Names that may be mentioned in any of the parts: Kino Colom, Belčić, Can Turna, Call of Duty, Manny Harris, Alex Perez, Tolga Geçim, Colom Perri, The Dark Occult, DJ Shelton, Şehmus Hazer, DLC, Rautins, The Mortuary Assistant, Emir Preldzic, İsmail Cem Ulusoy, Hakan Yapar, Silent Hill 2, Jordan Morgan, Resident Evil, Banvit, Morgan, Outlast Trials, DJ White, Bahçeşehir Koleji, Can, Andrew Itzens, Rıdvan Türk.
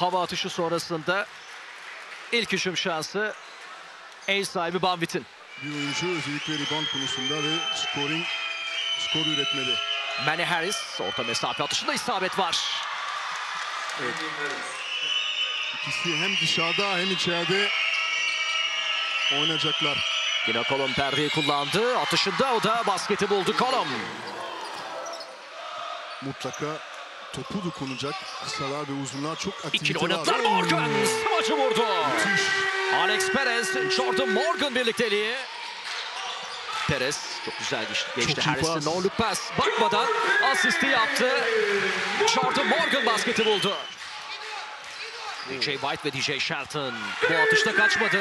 hava atışı sonrasında ilk hücum şansı ev sahibi Banvit'in. Bir oyuncu özellikle rebound konusunda ve skor üretmeli. Manny Harris orta mesafe atışında isabet var. Evet. İkisi hem dışarıda hem içeride oynayacaklar. Yine Colom Perri'yi kullandı. Atışında o da basketi buldu Colom. Mutlaka topu dokunacak. Kısalar ve uzunlar çok aktivite var. İkili oynadılar. Morgan savaşı vurdu. Müthiş. Alex Perez, Jordan Morgan birlikteliği. Perez çok güzel geçti. Harris'in onluk pas. Bakmadan asisti yaptı. Jordan Morgan basketi buldu. DJ White ve DJ Shelton bu atışta kaçmadı.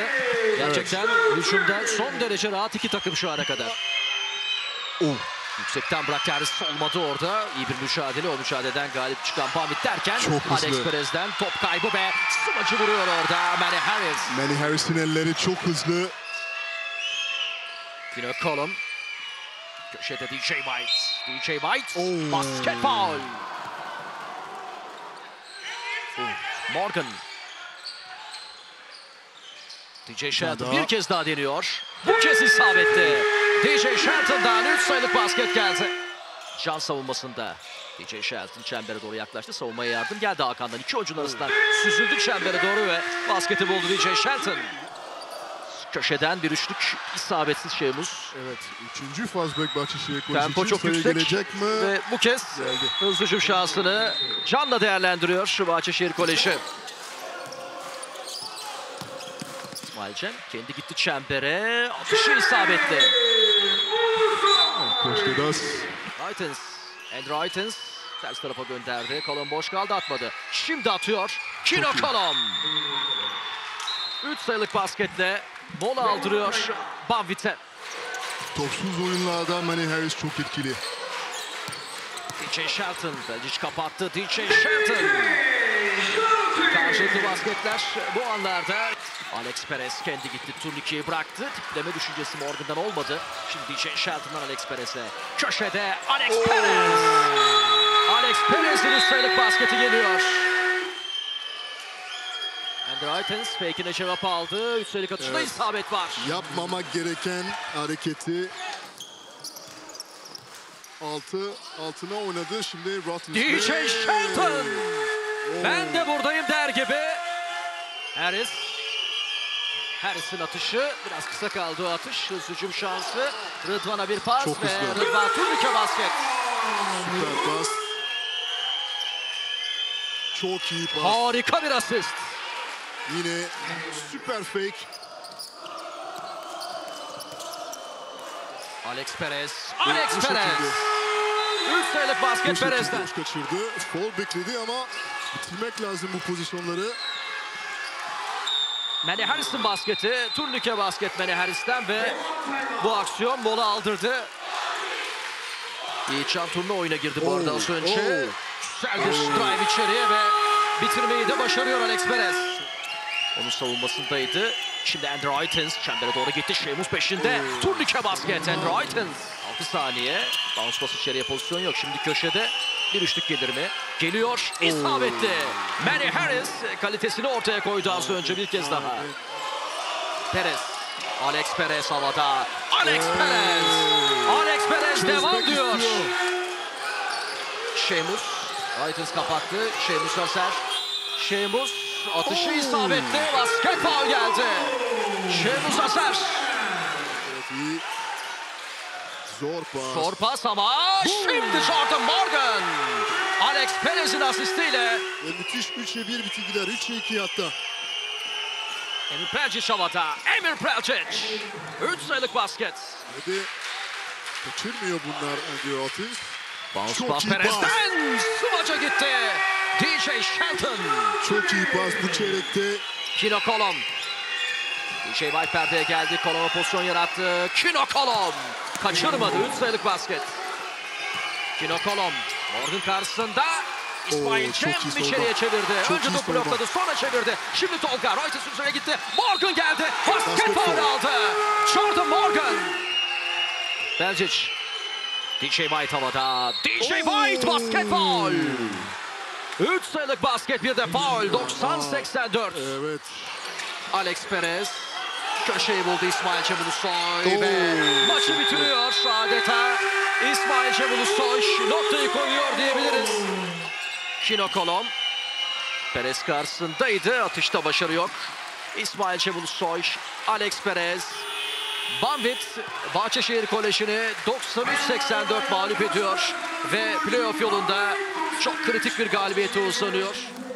Gerçekten hücumda son derece rahat iki takım şu ana kadar. Yüksekten bıraktı, Harris olmadı orada. İyi bir mücadele, o mücadeleden galip çıkan Banvit derken Alex Perez'den top kaybı ve smaçı vuruyor orada Manny Harris. Manny Harris'in elleri çok hızlı. Kino Colom. Köşede DJ White. DJ White basket foul. Morgan. DJ Shelton bir kez daha deniyor. Bu kez isabetti. DJ Shelton'dan 3 sayılık basket geldi. Can savunmasında. DJ Shelton çembere doğru yaklaştı. Savunmaya yardım geldi Hakan'dan. İki oyuncunun arasından süzüldü çembere doğru ve basketi buldu DJ Shelton. Köşeden bir üçlük isabetsiz Şehmus. Evet, 3. fastback Bahçeşehir Koleji. Tempo çok yüksek mi? Ve bu kez hızlı hücum şansını Can'la değerlendiriyor şu Bahçeşehir Koleji. İsmail Cem kendi gitti çembere, atışı isabetli. Rautins, Andrew Itzens ters tarafa gönderdi. Colom boş kaldı, atmadı. Şimdi atıyor Kino Colom. 3 sayılık basketle bola aldırıyor Banvit'e. Topsuz oyunlarda Manny Harris çok etkili. DJ Shelton, Belčić kapattı. DJ Shelton. Karşılıklı basketler bu anlarda. Alex Perez kendi gitti, turnikeyi bıraktı. Tipleme düşüncesi Morgan'dan olmadı. Şimdi DJ Shelton'dan Alex Perez'e. Köşede Alex Perez. Alex Perez'in 3 sayılık basketi geliyor. Rautins fake'ine cevap aldı. Üstelik atışında isabet var. Yapmamak gereken hareketi altına oynadı. Şimdi Rautins. DJ Shelton. Ben de buradayım der gibi. Harris'in atışı biraz kısa kaldı o atış. Hücum şansı. Rıdvan'a bir pas ve Rıdvan Türk'e basket. Süper pas. Çok iyi pas. Harika bir asist. Yine süper fake. Alex Perez. 3 sayılık basket Perez'den. Boş kaçırdı. Foul bekledi ama bitirmek lazım bu pozisyonları. Manny Harris'in basketi. Turnike basket Manny Harris'ten ve bu aksiyon bola aldırdı. Can Turna oyuna girdi bu arada az önce. Güzel bir drive içeriye ve bitirmeyi de başarıyor Alex Perez. Onun savunmasındaydı. Şimdi Andrew Itzens çembere doğru gitti. Şehmus peşinde. Turnike basket Andrew Itzens. 6 saniye. Bounce pass içeriye pozisyon yok. Şimdi köşede bir üçlük gelir mi? Geliyor. İsabetli. Manny Harris kalitesini ortaya koydu az önce bir kez daha. Perez. Alex Perez havada. Alex Perez. Alex Perez devam diyor. Şehmus. Itzens kapattı. Şehmus Hazer. Şehmus. Atışı isabetli, basket faul geldi. Şehmus Hazer. Evet, zor pas ama şimdi Jordan Morgan. Alex Perez'in asistiyle. Ve müthiş 3-1 bitirdiler, 3-2 hatta. Emir Preldzic havada, Emir Preldzic. 3 sayılık basket. Ve de kaçırmıyor bunlar Andrew Itzens. Bounce pass Perez'den, smaç'a gitti. DJ Shelton. Çok iyi pas bu çeyrekte. Kino Colom. DJ White perdeye geldi. Colom'a pozisyon yarattı. Kino Colom. Kaçırmadı. 3 sayılık basket. Kino Colom. Morgan karşısında. İsmail Cem içeriye çevirdi. Önce topu blokladı. Sonra çevirdi. Şimdi Tolga. Reuters üzerine gitti. Morgan geldi. Basket faul aldı. Jordan Morgan. Belčić. DJ White havada. DJ White basket faul. 3 sayılık basket, bir de faul. 90-84. Evet. Alex Perez köşeyi buldu, İsmail Cem Ulusoy ve maçı bitiriyor adeta. İsmail Cem Ulusoy noktayı koyuyor diyebiliriz. Kino Colom. Perez karşısındaydı. Atışta başarı yok. İsmail Cem Ulusoy, Alex Perez. Banvit Bahçeşehir Koleji'ni 93-84 mağlup ediyor ve playoff yolunda çok kritik bir galibiyete uzanıyor.